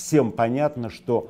всем понятно, что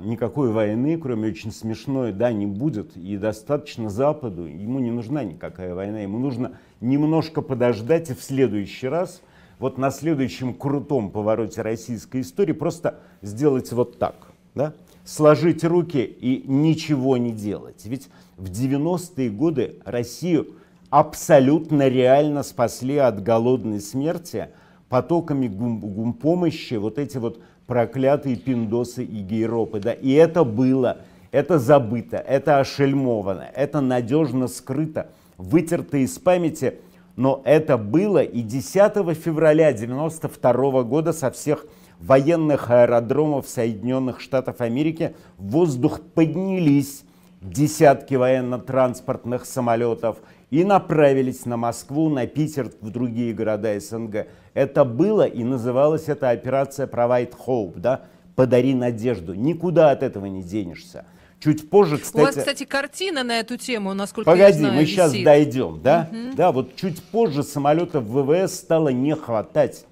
никакой войны, кроме очень смешной, да, не будет. И достаточно Западу, ему не нужна никакая война, ему нужно немножко подождать, и в следующий раз, вот на следующем крутом повороте российской истории, просто сделать вот так, да? Сложить руки и ничего не делать. Ведь в 90-е годы Россию абсолютно реально спасли от голодной смерти потоками гумпомощи, вот эти вот проклятые пиндосы и гейропы. Да? И это было, это забыто, это ошельмовано, это надежно скрыто, вытерто из памяти. Но это было, и 10 февраля 1992 года со всех военных аэродромов Соединенных Штатов Америки в воздух поднялись десятки военно-транспортных самолетов и направились на Москву, на Питер, в другие города СНГ. Это было, и называлась эта операция Provide Hope, да? «Подари надежду». Никуда от этого не денешься. Чуть позже, кстати... У вас, кстати, картина на эту тему, насколько я знаю, мы сейчас висит. Дойдем, да? Да, вот чуть позже самолетов ВВС стало не хватать.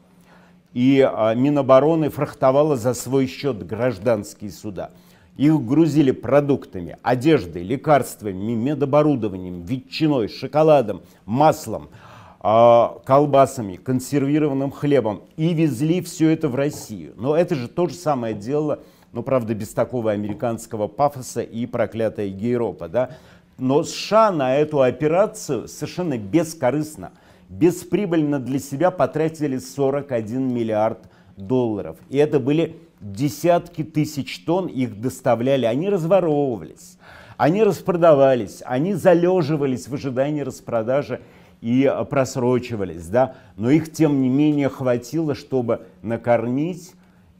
И Минобороны фрахтовала за свой счет гражданские суда. Их грузили продуктами, одеждой, лекарствами, медоборудованием, ветчиной, шоколадом, маслом, колбасами, консервированным хлебом. И везли все это в Россию. Но это же то же самое делало, но, правда, без такого американского пафоса и проклятая Гейропа. Да? Но США на эту операцию совершенно бескорыстно, бесприбыльно для себя потратили $41 миллиард. И это были десятки тысяч тонн, их доставляли, они разворовывались, они распродавались, они залеживались в ожидании распродажи и просрочивались, да? Но их, тем не менее, хватило, чтобы накормить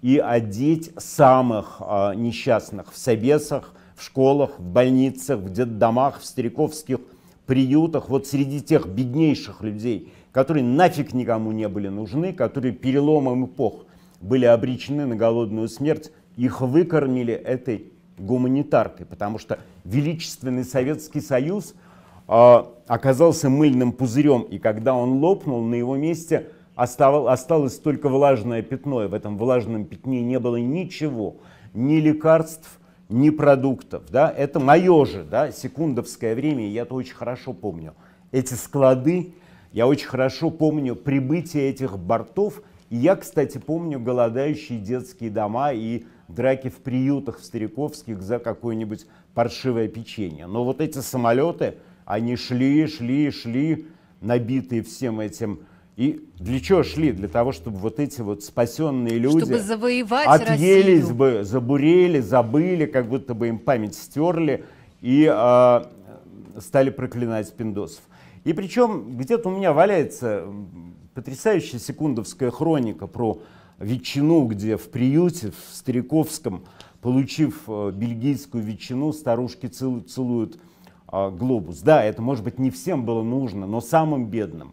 и одеть самых несчастных в собесах, в школах, в больницах, в детдомах, в стариковских приютах, вот среди тех беднейших людей, которые нафиг никому не были нужны, которые переломом эпох были обречены на голодную смерть, их выкормили этой гуманитаркой, потому что величественный Советский Союз оказался мыльным пузырем, и когда он лопнул, на его месте осталось только влажное пятно, и в этом влажном пятне не было ничего, ни лекарств, ни продуктов. Да? Это мое же, да, секундовское время, я это очень хорошо помню. Эти склады, я очень хорошо помню прибытие этих бортов. И я, кстати, помню голодающие детские дома и драки в приютах в стариковских за какое-нибудь паршивое печенье. Но вот эти самолеты, они шли, набитые всем этим. И для чего шли? Для того, чтобы вот эти вот спасенные люди, чтобы завоевать отъелись Россию. Бы, забурели, забыли, как будто бы им память стерли и стали проклинать пиндосов. И причем где-то у меня валяется потрясающая секундовская хроника про ветчину, где в приюте, в Стариковском, получив бельгийскую ветчину, старушки целуют глобус. Да, это, может быть, не всем было нужно, но самым бедным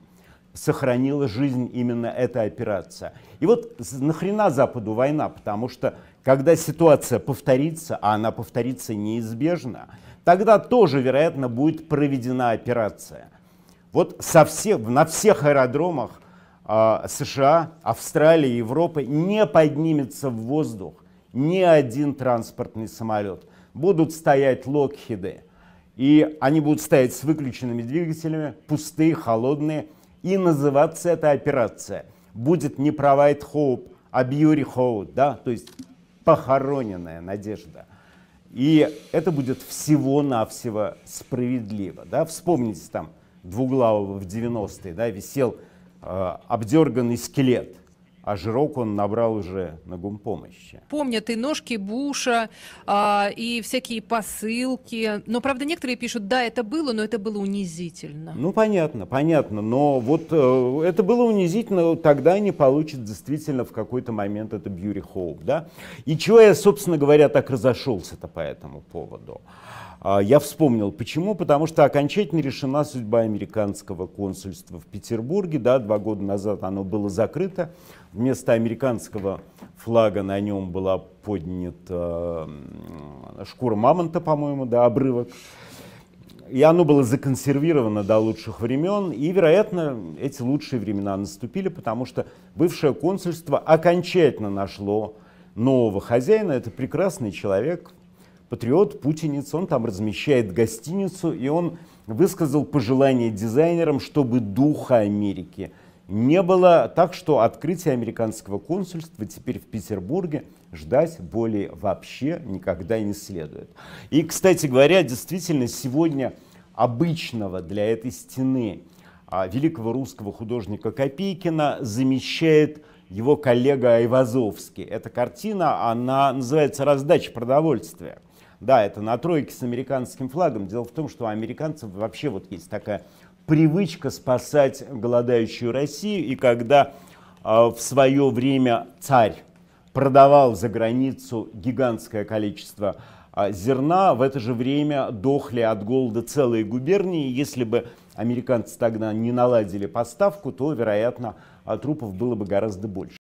сохранила жизнь именно эта операция. И вот нахрена Западу война, потому что когда ситуация повторится, а она повторится неизбежно, тогда тоже, вероятно, будет проведена операция. Вот на всех аэродромах США, Австралии, Европы не поднимется в воздух ни один транспортный самолет. Будут стоять Локхиды, и они будут стоять с выключенными двигателями, пустые, холодные, и называться эта операция будет не Provide Hope, а Beauty Hope, да? То есть похороненная надежда. И это будет всего-навсего справедливо. Да? Вспомните там Двуглавого в 90-е, да, висел обдерганный скелет, а жирок он набрал уже на гумпомощи. Помнят и ножки Буша, и всякие посылки. Но, правда, некоторые пишут, да, это было, но это было унизительно. Ну, понятно, понятно. Но вот это было унизительно, тогда они получат действительно в какой-то момент это Beauty Hope, да? И чего я, собственно говоря, так разошелся-то по этому поводу? Я вспомнил, почему, потому что окончательно решена судьба американского консульства в Петербурге, да, 2 года назад оно было закрыто, вместо американского флага на нем была поднята шкура мамонта, по-моему, да, обрывок, и оно было законсервировано до лучших времен, и, вероятно, эти лучшие времена наступили, потому что бывшее консульство окончательно нашло нового хозяина. Это прекрасный человек, патриот, путинец. Он там размещает гостиницу, и он высказал пожелание дизайнерам, чтобы духа Америки не было, так что открытие американского консульства теперь в Петербурге ждать более вообще никогда не следует. И, кстати говоря, действительно сегодня обычного для этой стены великого русского художника Копейкина замещает его коллега Айвазовский. Эта картина, она называется «Раздача продовольствия». Да, это на тройке с американским флагом. Дело в том, что у американцев вообще вот есть такая привычка спасать голодающую Россию. И когда в свое время царь продавал за границу гигантское количество зерна, в это же время дохли от голода целые губернии. Если бы американцы тогда не наладили поставку, то, вероятно, трупов было бы гораздо больше.